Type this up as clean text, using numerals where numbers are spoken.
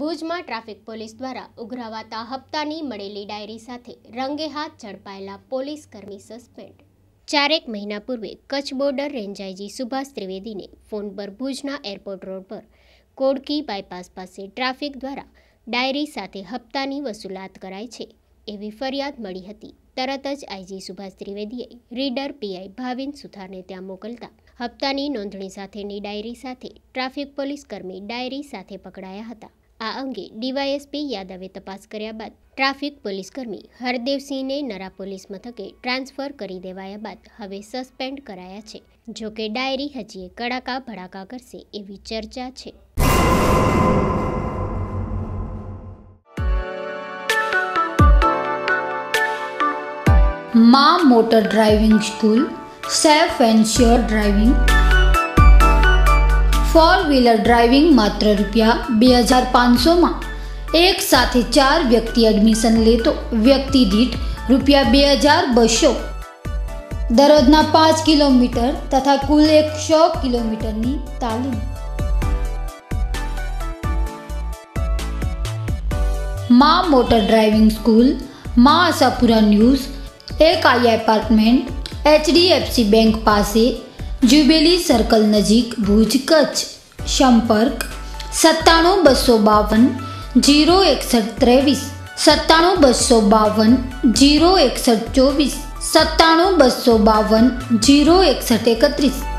ભુજમાં traffic police દ્વારા ઉઘરાવાતા હપ્તાની મળેલી ડાયરી સાથે રંગેહાથ ઝડપાયેલા પોલીસ કર્મી સસ્પેન્ડ। 4 મહિના પૂર્વે Kutch border range IG Subhash ત્રિવેદીને ફોન પર ભુજના એરપોર્ટ રોડ પર કોડકી બાયપાસ પાસે ટ્રાફિક દ્વારા ડાયરી સાથે હપ્તાની વસૂલાત કરાય છે એવી ફરિયાદ મળી હતી। તરત જ આઈજી સુભાષ ત્રિવેદીએ રીડર પીઆઈ ભાવિન સુથારને ત્યાં મોકલતા હપ્તાની નોંધણી સાથેની ડાયરી સાથે ટ્રાફિક પોલીસ કર્મી ડાયરી સાથે પકડાયા હતા। आ अंगे डीवायएसपी यादवे तपास कर्या बाद ट्राफिक पोलीसकर्मी हरदेवसिंह ने नरा पोलीस मथके ट्रांसफर करी देवाया बाद हवे सस्पेंड कराया छे। जो के डायरी हजीए कड़ाका भड़ाका करशे एवी चर्चा छे। माँ motor driving school safe and sure driving. Four wheeler driving मात्र रुपया 2500 में एक साथ 4 व्यक्ति एडमिशन ले तो व्यक्ति दीठ रुपया 2200। दररोजना 5 किलोमीटर तथा कुल 100 किलोमीटर नी तालीम। माँ motor driving school, Maa Ashapura news, एकाई एपार्टमेंट, HDFC बैंक पासे, जुबेली सर्कल नजीक, भूज, कच्छ। संपर्क 97 252 061 23, 97 252 061 24, 97 252 061 31।